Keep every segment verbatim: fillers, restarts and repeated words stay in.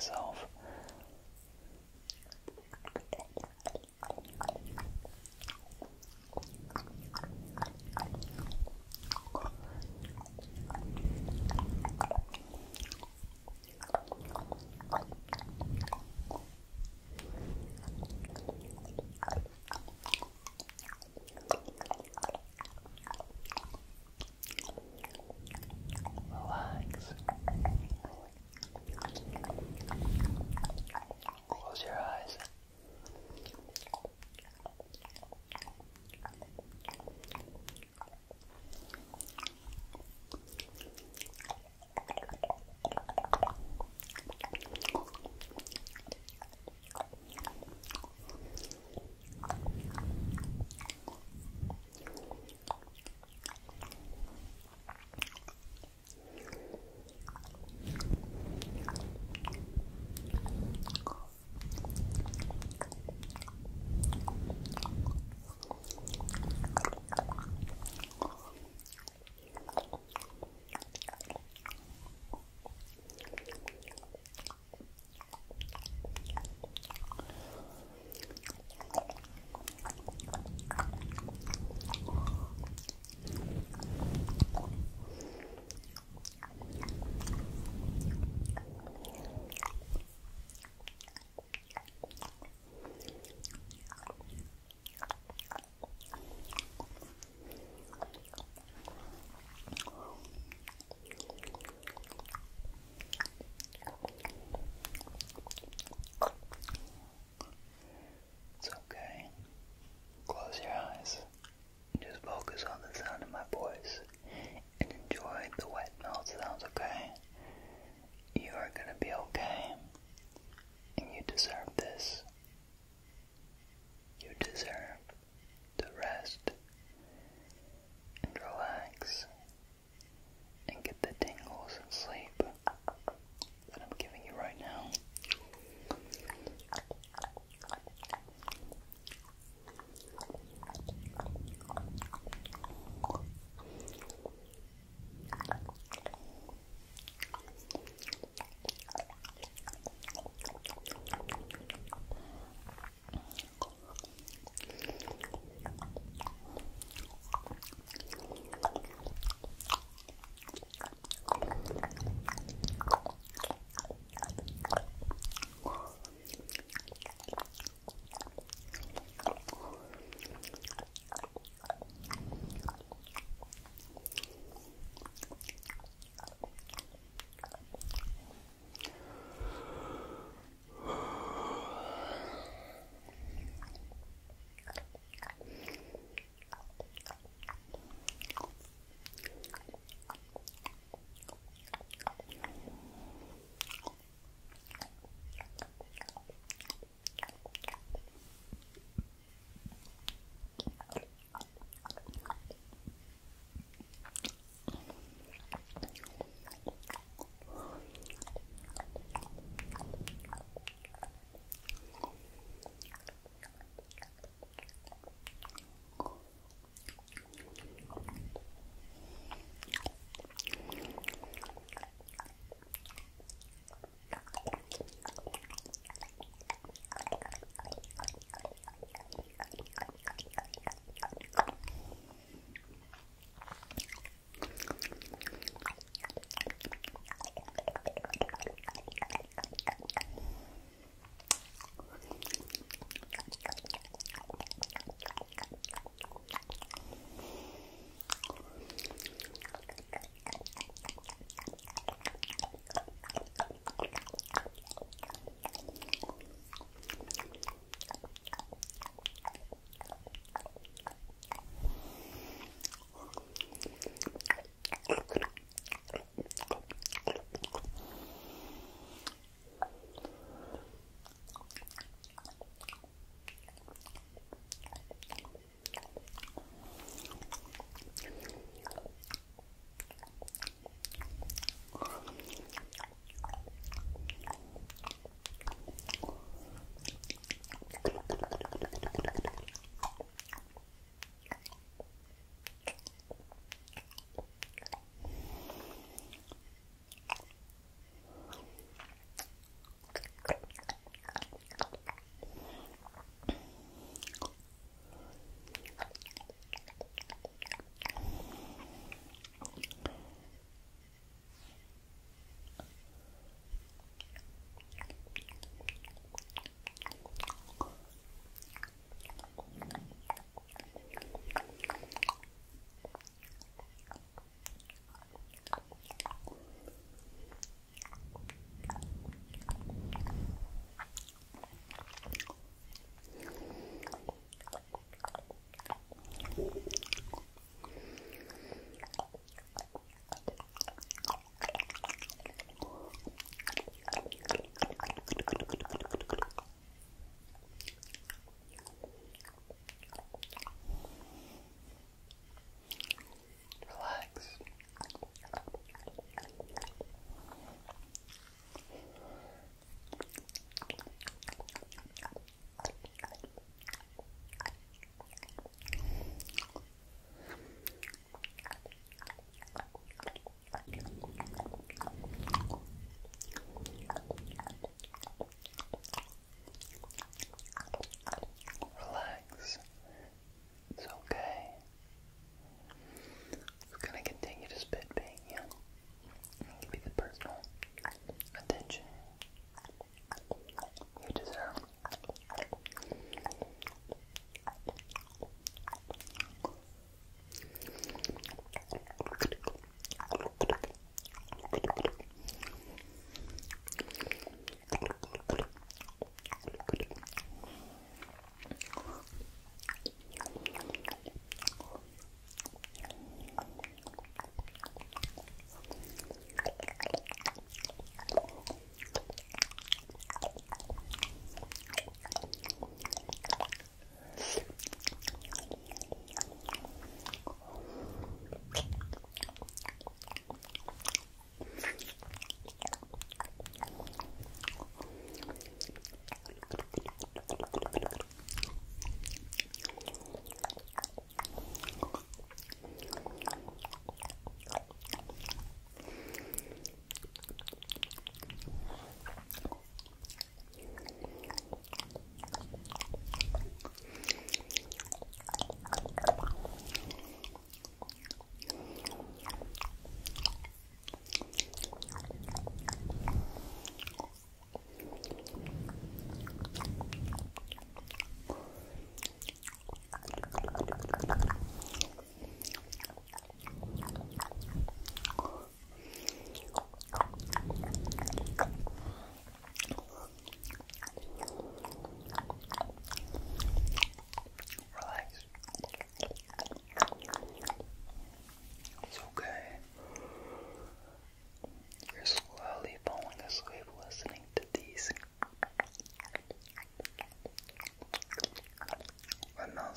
myself. Relax.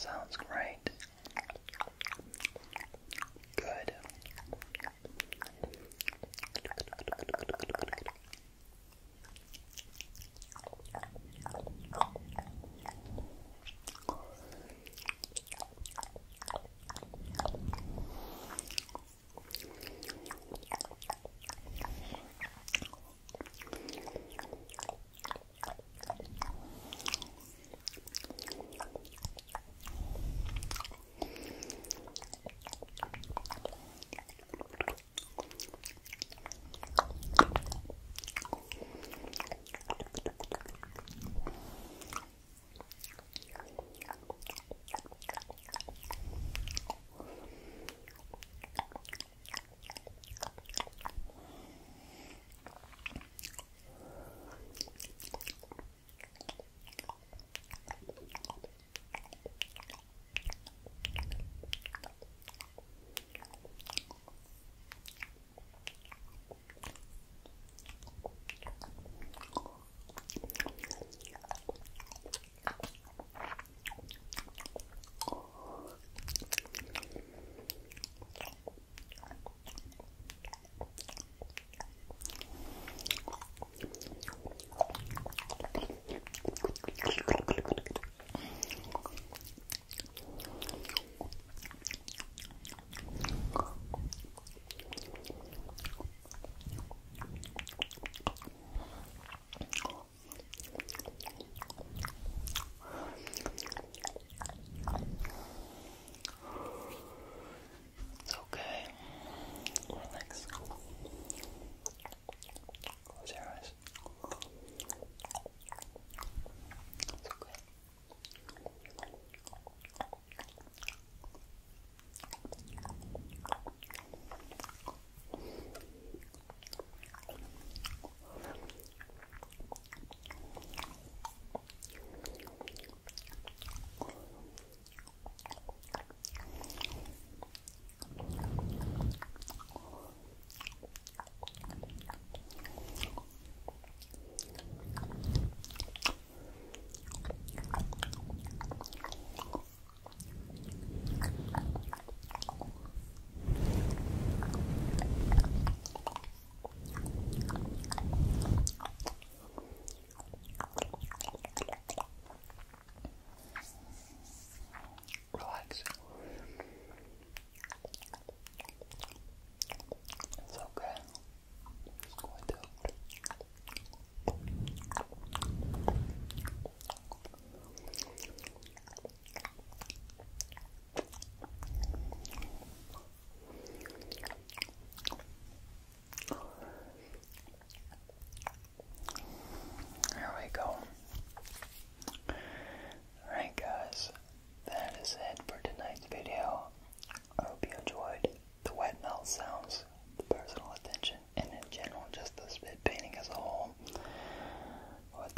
sounds great. Good.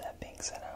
That being said,